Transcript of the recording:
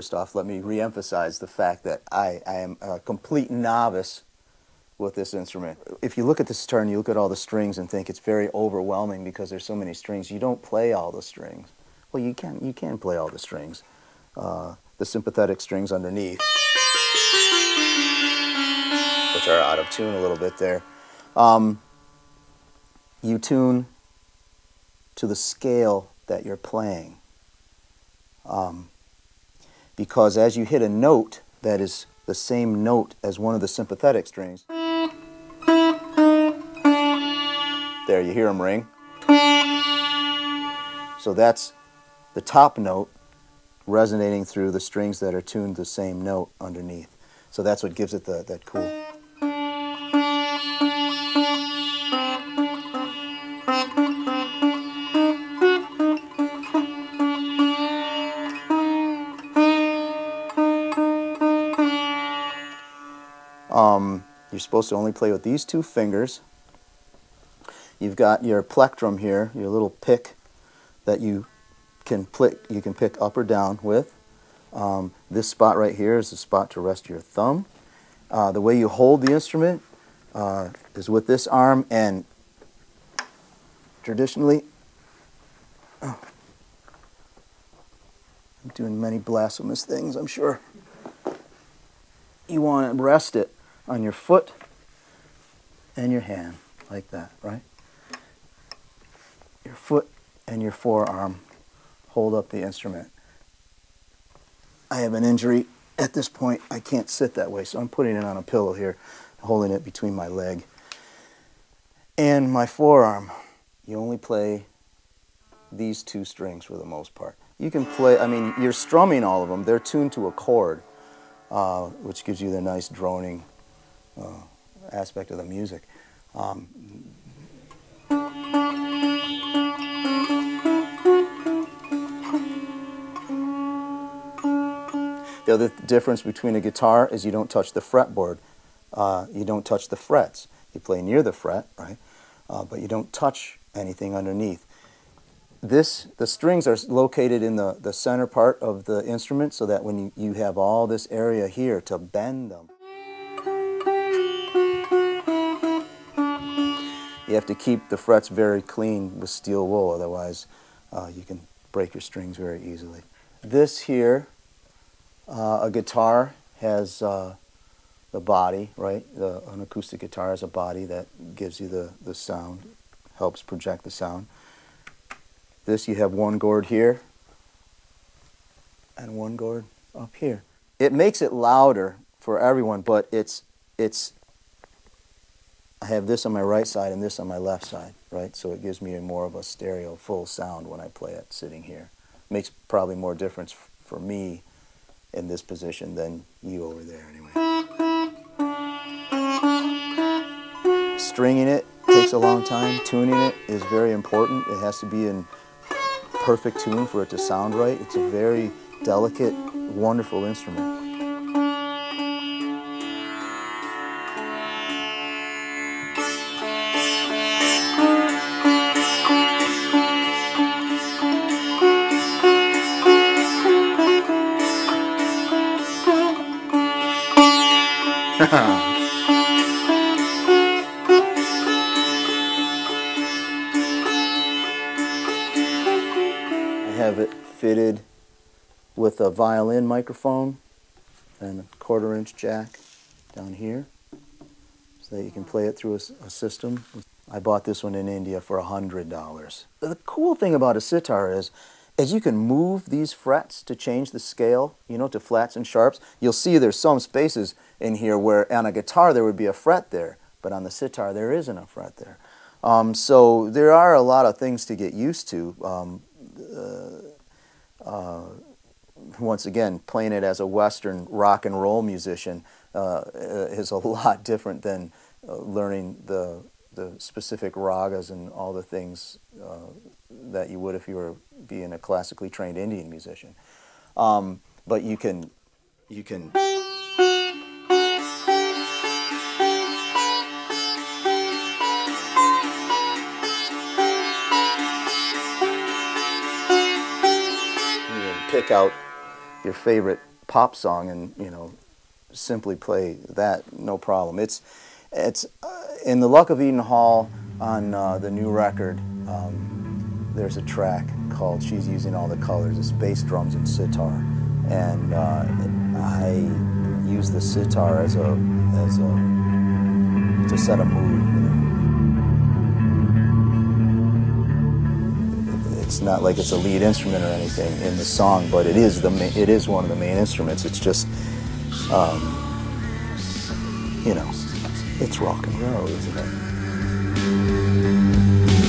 first off, let me re-emphasize the fact that I am a complete novice with this instrument. If you look at the sitar and you look at all the strings and think it's very overwhelming because there's so many strings, you don't play all the strings. Well, you can play all the strings. The sympathetic strings underneath, which are out of tune a little bit there. You tune to the scale that you're playing. Because as you hit a note that is the same note as one of the sympathetic strings, there, you hear them ring. So that's the top note resonating through the strings that are tuned the same note underneath. So that's what gives it that cool. You're supposed to only play with these two fingers. You've got your plectrum here, your little pick that you can pick up or down with. This spot right here is the spot to rest your thumb. The way you hold the instrument is with this arm, and traditionally, I'm doing many blasphemous things, I'm sure. You want to rest it on your foot and your hand, like that, right? Your foot and your forearm hold up the instrument. I have an injury at this point. I can't sit that way, so I'm putting it on a pillow here, holding it between my leg and my forearm. You only play these two strings for the most part. You can play, I mean, you're strumming all of them. They're tuned to a chord, which gives you the nice droning aspect of the music. The other difference between a guitar is you don't touch the fretboard. You don't touch the frets. You play near the fret, right? But you don't touch anything underneath. The strings are located in the center part of the instrument, so that when you have all this area here to bend them. You have to keep the frets very clean with steel wool, otherwise you can break your strings very easily. This here, a guitar has the body, right? An acoustic guitar has a body that gives you the sound, helps project the sound. This, you have one gourd here and one gourd up here. It makes it louder for everyone, but I have this on my right side and this on my left side, right? So it gives me more of a stereo full sound when I play it sitting here. Makes probably more difference for me in this position than you over there anyway. Stringing it takes a long time. Tuning it is very important. It has to be in perfect tune for it to sound right. It's a very delicate, wonderful instrument. I have it fitted with a violin microphone and a 1/4-inch jack down here so that you can play it through a system. I bought this one in India for $100. The cool thing about a sitar is you can move these frets to change the scale, you know, to flats and sharps. You'll see there's some spaces in here where on a guitar there would be a fret there, but on the sitar there isn't a fret there. So there are a lot of things to get used to. Once again, playing it as a Western rock and roll musician is a lot different than learning the specific ragas and all the things that you would if you were being a classically trained Indian musician. But you can pick out your favorite pop song and, you know, simply play that, no problem. It's in the Luck of Eden Hall on the new record. There's a track called "She's Using All the Colors." It's bass, drums, and sitar, and I use the sitar as a to set a mood. You know. It's not like it's a lead instrument or anything in the song, but it is one of the main instruments. It's just you know. It's rock and roll, isn't it?